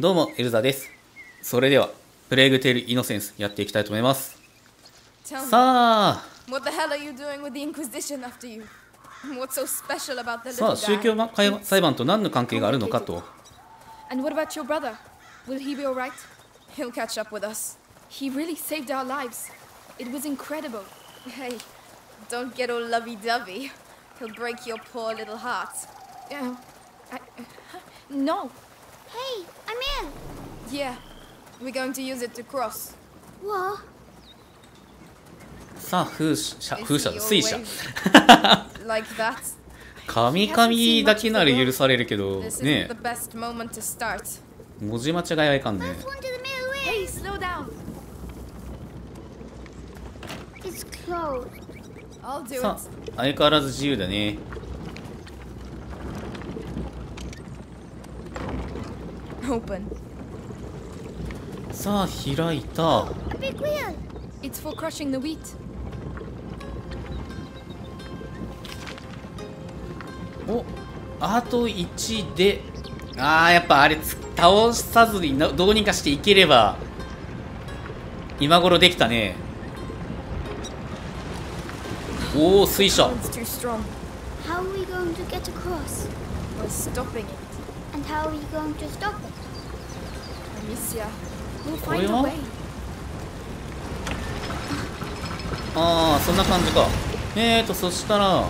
どうもエルザです。それではプレイグテールイノセンスやっていきたいと思います。さあ、宗教裁判と何の関係があるのかと。Hey, I'm in! Yeah, we're going to use it to cross. What? さあ、水車。神々だけなら許されるけど、ねえ。文字間違いはいかんね。Hey, slow down! It's closed. I'll do it. さあ、相変わらず自由だね。さあ、開いた。お、あと1で。ああ、やっぱあれ倒さずにどうにかしていければ今頃できたね。おお、水車。ああ、そんな感じか。そしたら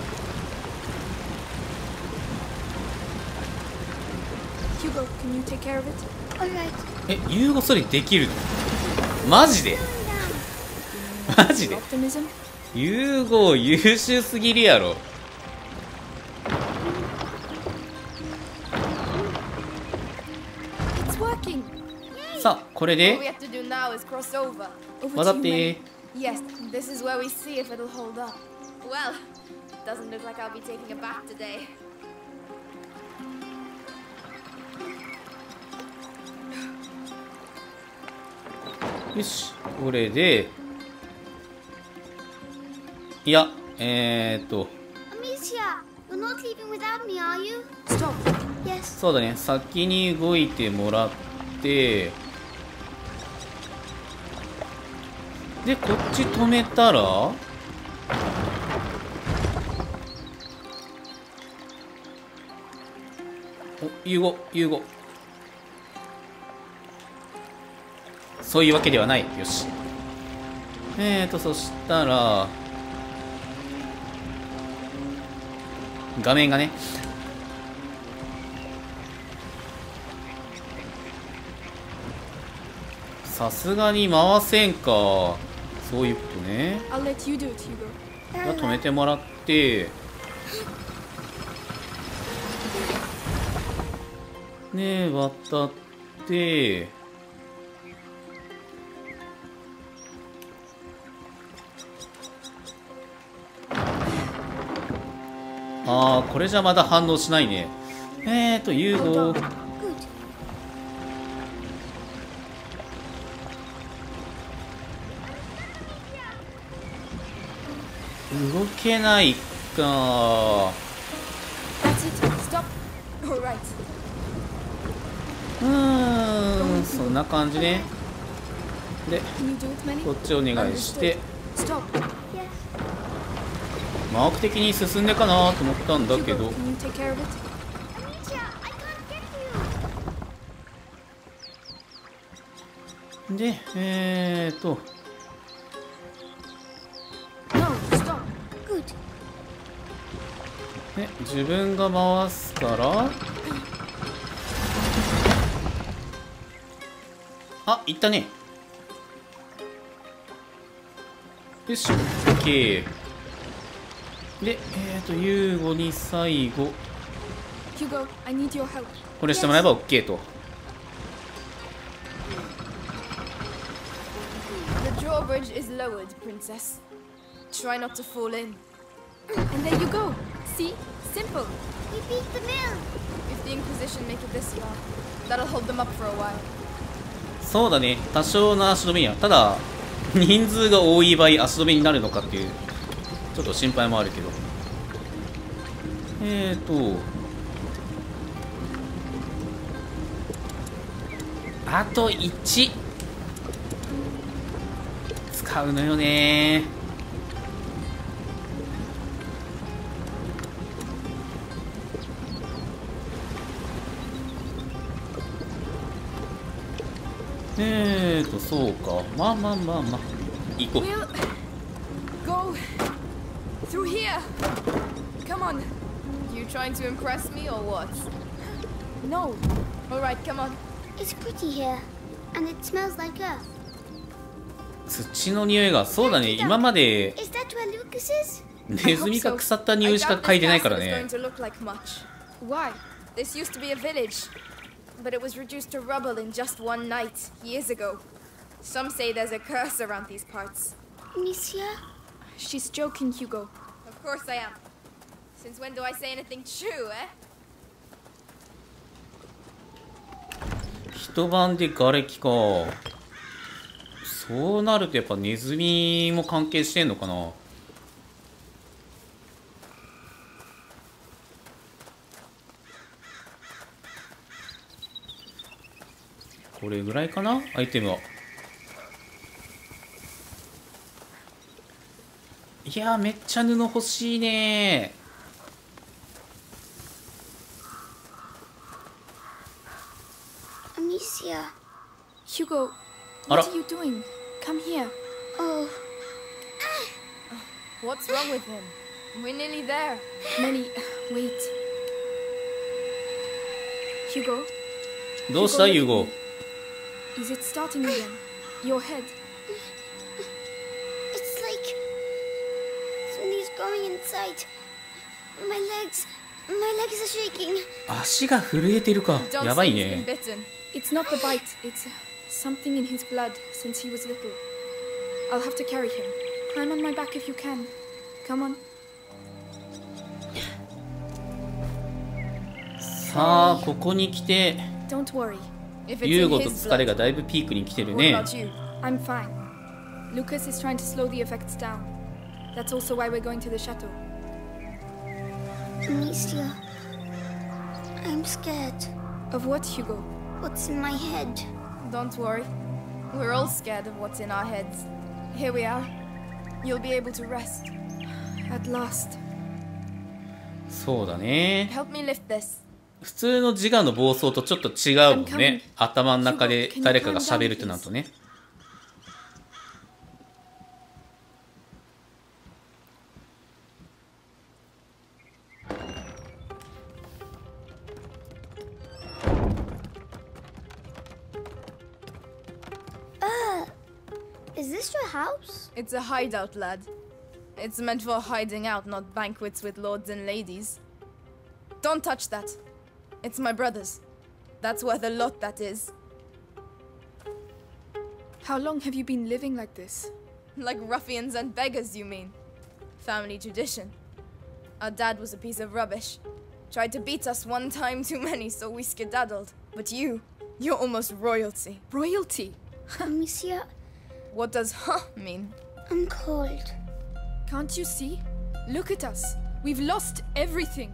ユーゴ、それできるの？マジでユーゴ優秀すぎるやろ。さあ、これで渡って。よし、これで。いや、そうだね、先に動いてもらって、で、こっち止めたら、融合。そういうわけではない。よし。そしたら、画面がね。さすがに回せんか。そういうことね。止めてもらって。ねえ、渡って。ああ、これじゃまだ反応しないね。ユーゴ。動けないか。そんな感じね。で、こっちお願いして。マーク的に進んでかなと思ったんだけど。で、ね、自分が回すから。あ、いったね。よし、OK。で、ユーゴに最後。これしてもらえば OK と。そうだね、多少の足止めや。ただ人数が多い場合足止めになるのかっていうちょっと心配もあるけど。あと1使うのよね。そうか、まあまあまあまあ行こう。土の匂いが、そうだね、今までネズミか腐った匂いしか嗅いでないからね。Some say there's a curse around these parts. Monsieur? She's joking, Hugo. Of course I am. Since when do I say anything true, eh? 一晩で瓦礫か。そうなるとやっぱネズミも関係してんのかな。これぐらいかな、アイテムは。いやー、めっちゃ布欲しいねー。Amicia. Hugo, what are you doing? Come here. Oh. What's wrong with him? We're nearly there. Melly, wait. Hugo? どうした Hugo? Is it starting again? Your head?足が震えてるか、やばいね。さあ、ここに来てユーゴと疲れがだいぶピークに来てるね。That's also why we're going to the chateau. Amicia, I'm scared. Of what, Hugo? What's in my head? Don't worry. We're all scared of what's in our heads. Here we are. You'll be able to rest. At last. そうだね。Help me lift this. 普通の自我の暴走とちょっと違うもんね。頭の中で誰かが喋るとなるとね。Is this your house? It's a hideout, lad. It's meant for hiding out, not banquets with lords and ladies. Don't touch that. It's my brother's. That's worth a lot, that is. How long have you been living like this? Like ruffians and beggars, you mean? Family tradition. Our dad was a piece of rubbish. Tried to beat us one time too many, so we skedaddled. But you, you're almost royalty. Royalty? Monsieur. What does huh mean? I'm cold. Can't you see? Look at us. We've lost everything.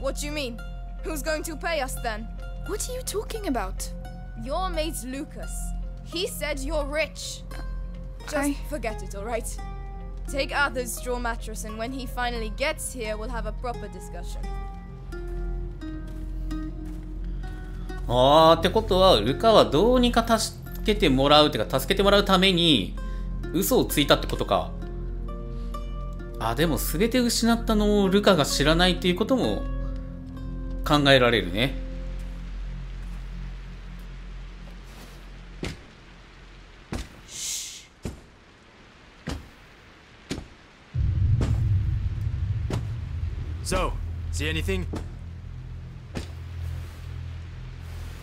What do you mean? Who's going to pay us then? What are you talking about? Your mate Lucas. He said you're rich. Just forget it, all right? Take Arthur's straw mattress, and when he finally gets here, we'll have a proper discussion. ああ、ってことはルカはどうにか助けてもらうっていうか、助けてもらうために嘘をついたってことか。あ、でも全て失ったのをルカが知らないっていうことも考えられるね。So, see anything?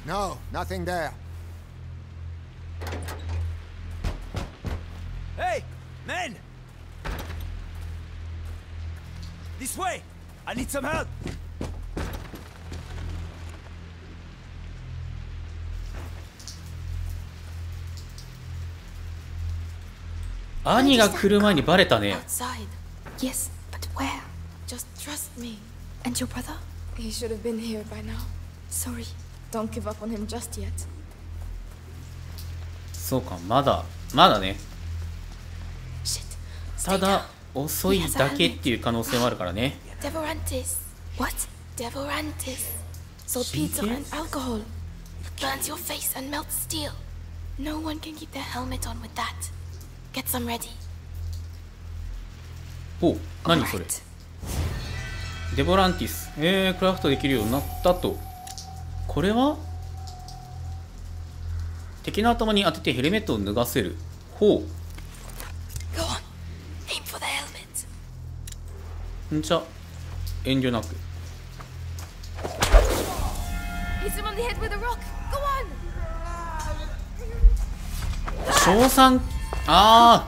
No, nothing there.Hey, men! This way! I need some help! Annie が来る前にバレたね。Yes, but where? Just trust me. And your brother? He should have been here by now. Sorry. Don't give up on him just yet. そうか、まだね。ただ遅いだけっていう可能性もあるからね。デヴォランティス。What? デヴォランティス。ソルピーツとアルコール。burns your face and melts steel. No one can keep their helmet on with that. Get some ready. お、何それ。デヴォランティス。クラフトできるようになったと。これは敵の頭に当ててヘルメットを脱がせる。ほう。んじゃ遠慮なく。賞賛、ああ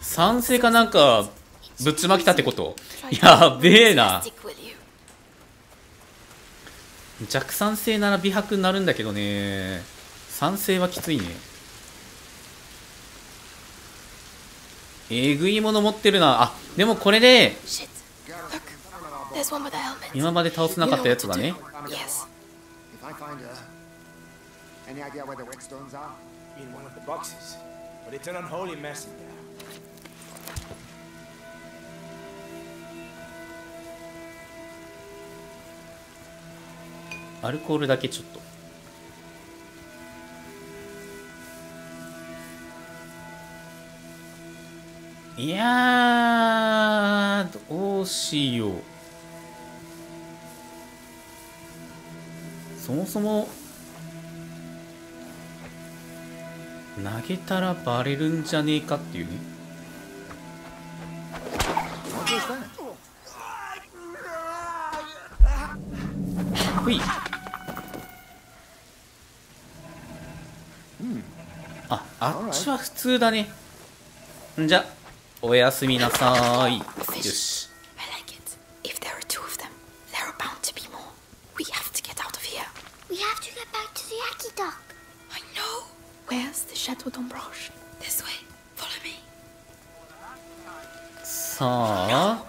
賛成かなんかぶっちまきたってこと。やべえな。弱酸性なら美白になるんだけどね。酸性はきついね。えぐいもの持ってるな。あでもこれで今まで倒せなかったやつだね。アルコールだけちょっと。いやー、どうしよう。そもそも投げたらバレるんじゃねえかっていうね。ほい。あ、あっちは普通だね。んじゃおやすみなさーい。よし。さあ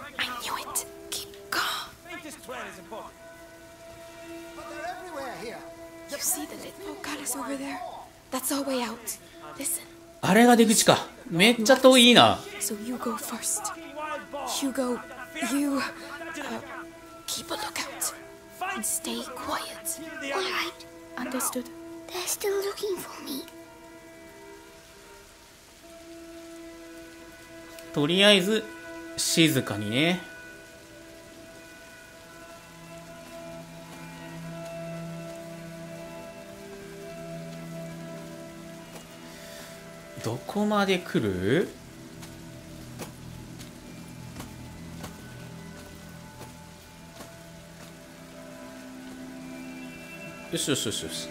あれが出口か。めっちゃ遠いな。とりあえず静かにね。どこまで来る？よしよしよしよし。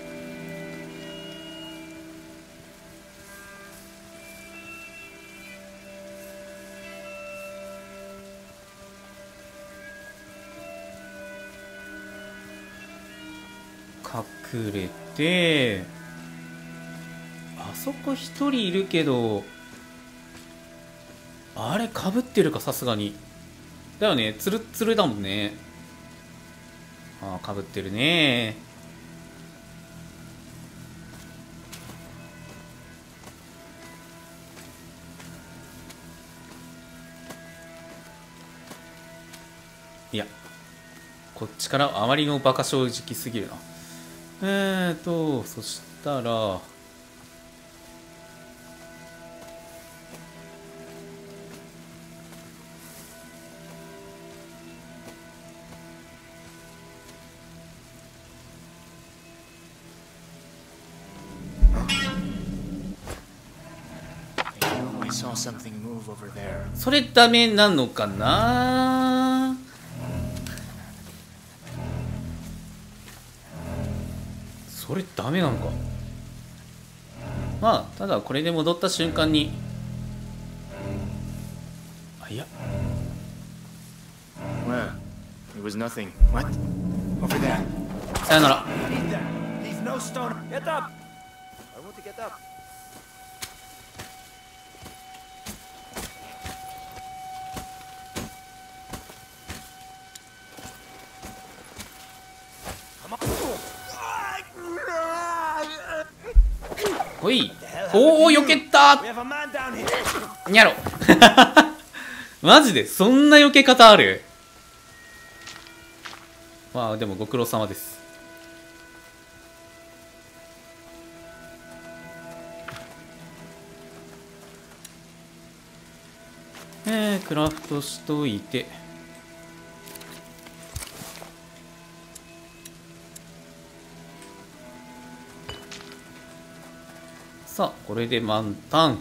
隠れて、あそこ一人いるけど、あれかぶってるか、さすがにだよね。ツルツルだもんね。ああかぶってるね。いやこっちからあまりのバカ正直すぎるな。そしたら、それダメなのかな。それダメなのか。まあただこれで戻った瞬間に、あいや、さよなら。ほい。おお、よけたーにゃろマジでそんなよけ方ある？まあでもご苦労様です。クラフトしといて、さあこれで満タン。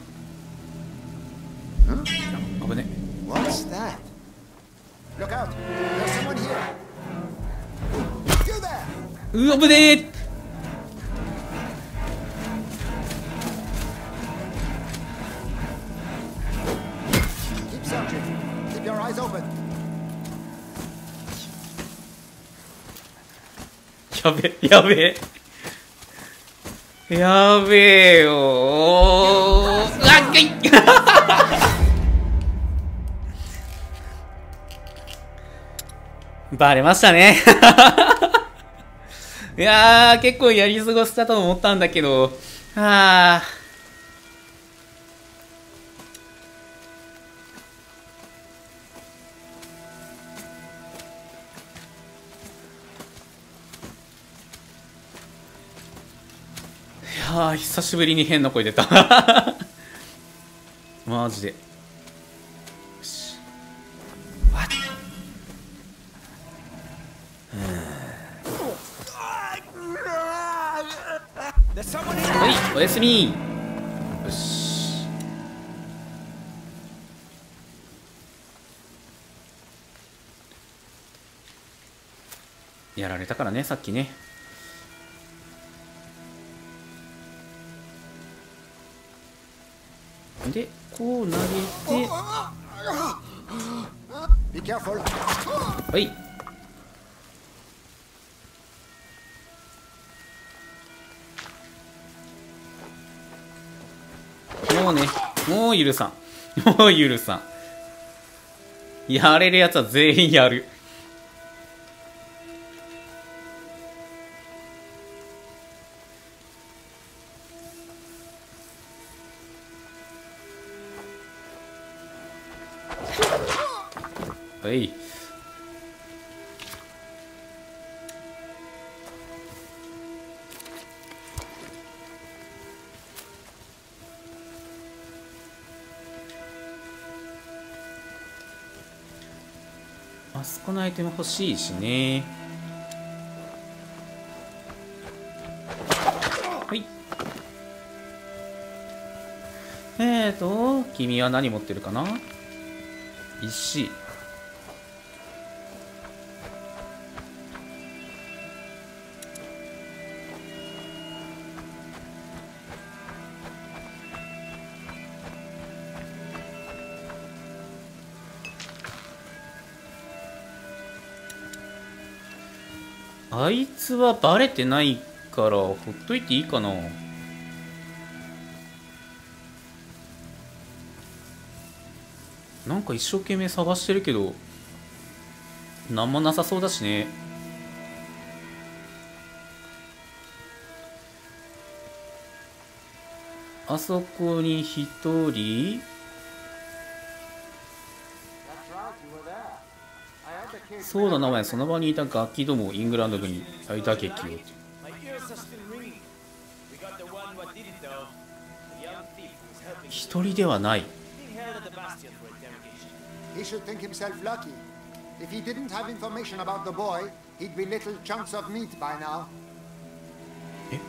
危ね。うわ、危ねえ。やべやべやべえよー。あっかいバレましたねいやー、結構やり過ごしたと思ったんだけど、あー、ああ、久しぶりに変な声出たマジで。よし、はい、おやすみ。よし、やられたからね、さっきね。で、こう投げて、はい、もうね、もう許さん、もう許さん。やれるやつは全員やる。はい、あそこのアイテム欲しいしね。はい、君は何持ってるかな？石。あいつはバレてないからほっといていいかな。なんか一生懸命探してるけど何もなさそうだしね。あそこに一人、そうだな、前その場にいたガキども、イングランド軍に大打撃を。一人ではない。え、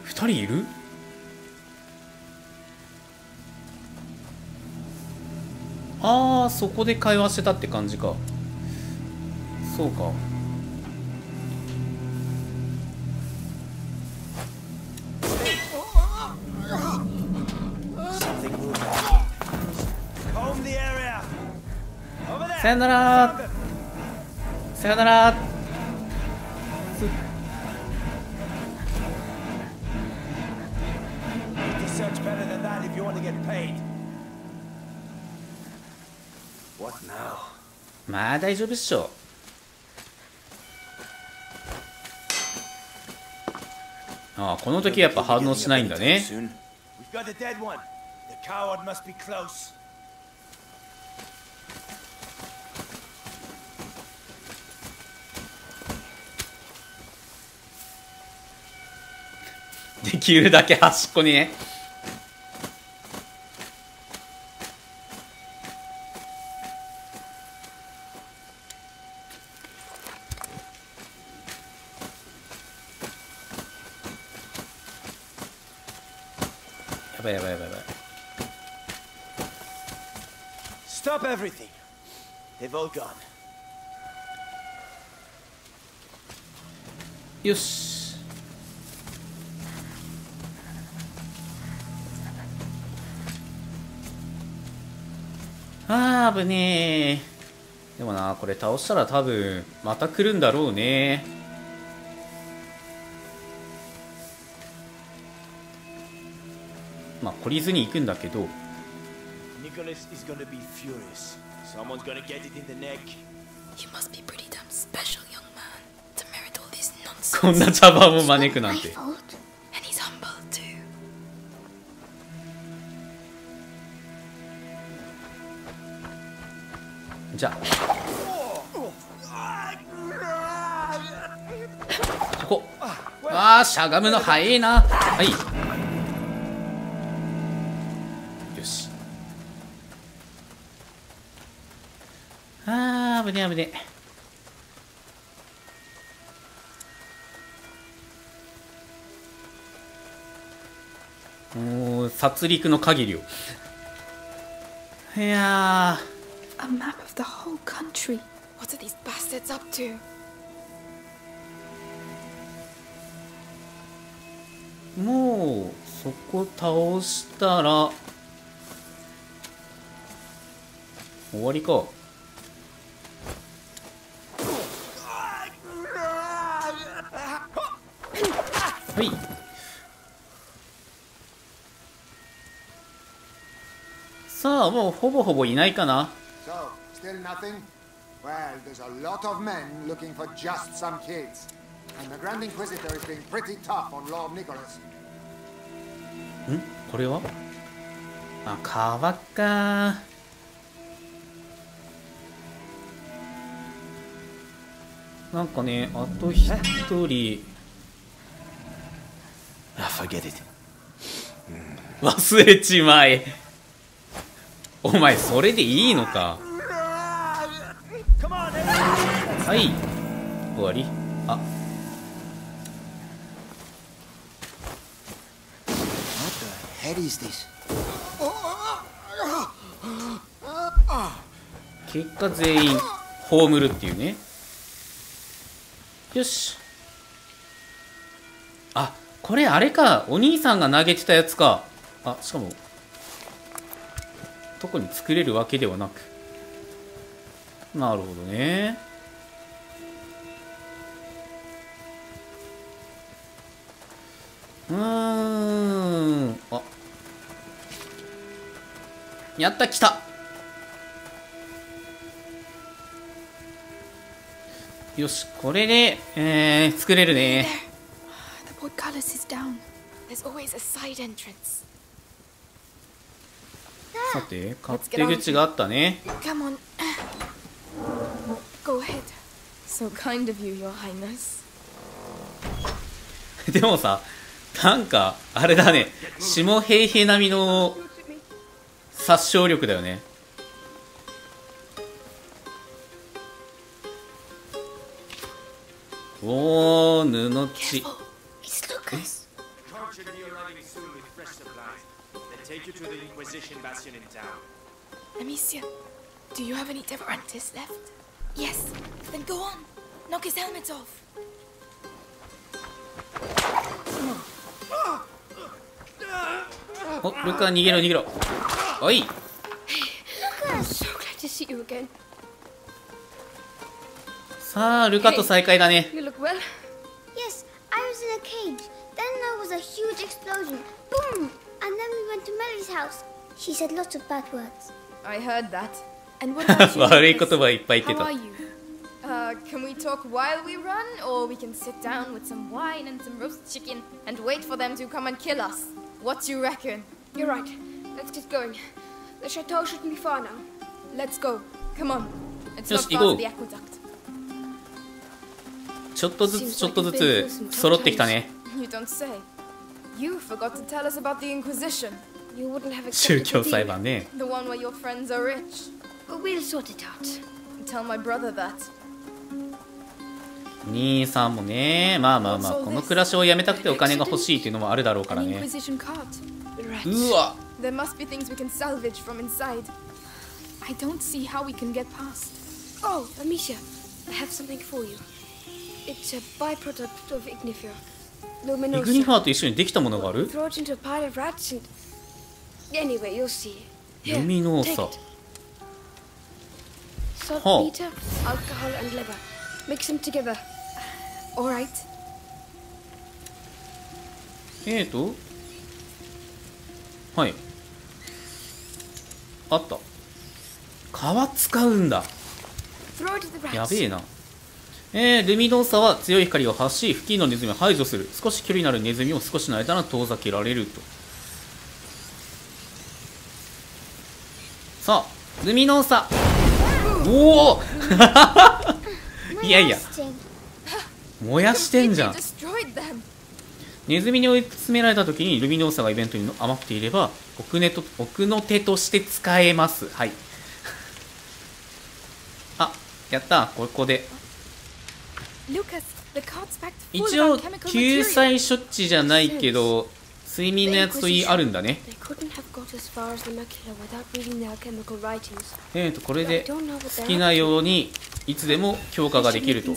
二人いる？ああ、そこで会話してたって感じか。そうか。さよなら。さよなら。まあ大丈夫っしょ。ああ、この時やっぱ反応しないんだね。We've got a dead one. The coward must be close.できるだけ端っこにね。やばいやばいやばいやばい。Stop everything. They've all gone. よし。あー、危ねえ。でもな、これ倒したら多分、また来るんだろうね。まあ、懲りずに行くんだけど。こんな茶番を招くなんて。じゃあここ、ああ、しゃがむの早いな。はい、よし。ああ、危ねえ危ねえ。もう殺戮の限りを。いやー、A map of the whole country. What are these bastards up to? もうそこ倒したら終わりか。はい。さあ、もうほぼほぼいないかな。So, still nothing? Well, there's a lot of men looking for just some kids. And the Grand Inquisitor is being pretty tough on Lord Nicholas. ん?これは?あ、川か。なんかね、あと一人。Forget it. 忘れちまえ。お前それでいいのか。はい、終わり。あ、結果全員葬るっていうね。よし。あ、これあれか、お兄さんが投げてたやつか。あ、しかも特に作れるわけではなく。なるほどね。あ、やった、来た。よし、これで、作れるね。さて、勝手口があったね。でもさ、なんかあれだね、下平平並みの殺傷力だよね。おお、布地。Take you to the Inquisition bastion in town. Amicia, do you have any Devorantis left? Yes. Then go on. Knock his helmet off. Oh, Luca, 逃げろ逃げろ。おい。I'm so glad to see you again. さあ、ルカと再会だね。You look well. Yes, I was in a cage. Then there was a huge explosion. Boom.And then we went to Mary's house. She said lots of bad words. I heard that. And what about you? 悪い言葉いっぱい言ってた。 How are you? Can we talk while we run, or we can sit down with some wine and some roast chicken and wait for them to come and kill us? What do you reckon? You're right. Let's get going. The chateau shouldn't be far now. Let's go. Come on. It's not far from the aqueduct. ちょっとずつちょっとずつ揃ってきたね。宗教裁判ね。兄さんもね、まあこの暮らしをやめたくてお金が欲しいっていうのもあるだろうからね。うわ。イグニファーと一緒にできたものがある？ルミノーサ。はい。あった。皮使うんだ。やべえな。ルミノーサは強い光を発し、付近のネズミを排除する。少し距離のあるネズミを少しの間なら遠ざけられると。さあ、ルミノーサ。おおいやいや、燃やしてんじゃん。ネズミに追い詰められた時にルミノーサがイベントに余っていれば、奥の手として使えます。はい。あ、やった。ここで一応救済処置じゃないけど睡眠のやつといいあるんだね。これで好きなようにいつでも強化ができると。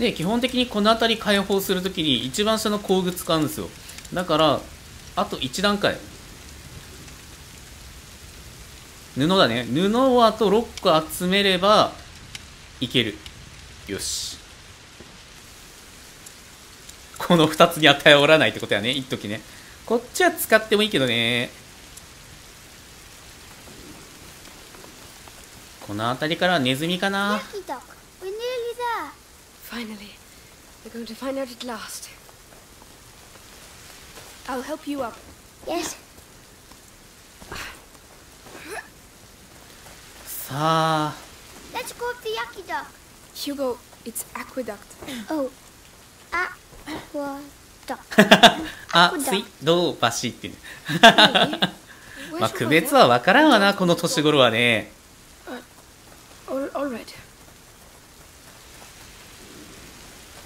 で、基本的にこの辺り解放するときに一番下の工具使うんですよ。だからあと1段階。布だね。布をあと6個集めればいける。よし。この2つに与えおらないってことやね、一時ね。こっちは使ってもいいけどね。この辺りからはネズミかな。さあ。Let's go to the aqueduct. Hugo, it's aqueduct. Oh, aqueduct. あ、水道橋っていう。まあ区別は分からんわな、この年頃はね。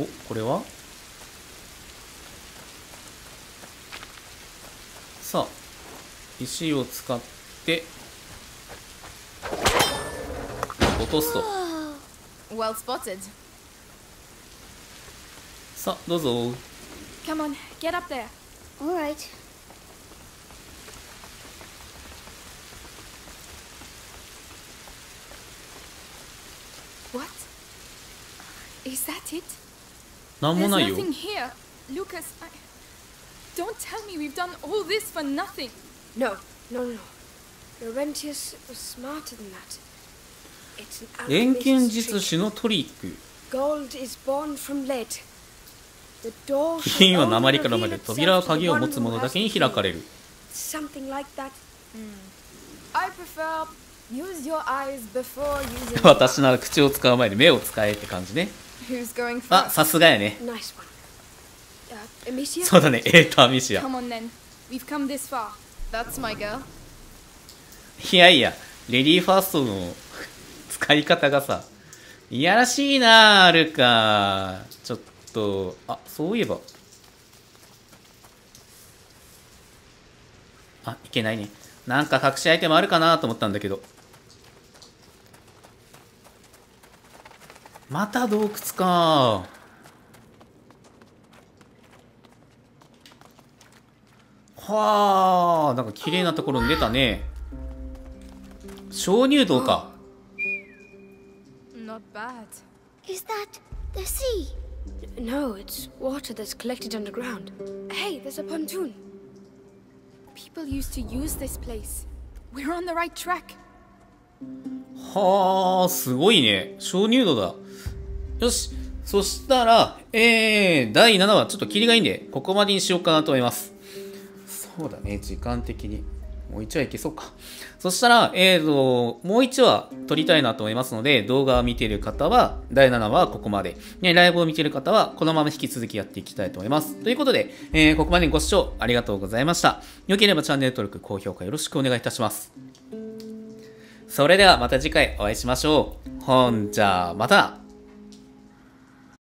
お、これは？さあ、石を使って。落とすと。さあ、どうぞ。何もないよ。錬金術師のトリック。金は鉛から生まれ、扉は鍵を持つ者だけに開かれる。私なら口を使う前に目を使えって感じね。あ、さすがやね。そうだね、アミシア。いやいや、レディーファーストの使い方がさ、いやらしいな。あるか。ちょっと、あ、そういえば、あ、いけないね。なんか隠しアイテムあるかなと思ったんだけど、また洞窟か。はあ、なんか綺麗なところに出たね。鍾乳洞か。はあ、すごいね。鍾乳洞だ。よし、そしたら、第7話、ちょっと切りがいいんで、ここまでにしようかなと思います。そうだね、時間的に。もう1話いけそうか。そしたら、もう1話撮りたいなと思いますので、動画を見ている方は、第7話はここまで。ね、ライブを見ている方は、このまま引き続きやっていきたいと思います。ということで、ここまでご視聴ありがとうございました。良ければチャンネル登録、高評価よろしくお願いいたします。それではまた次回お会いしましょう。ほんじゃあまた。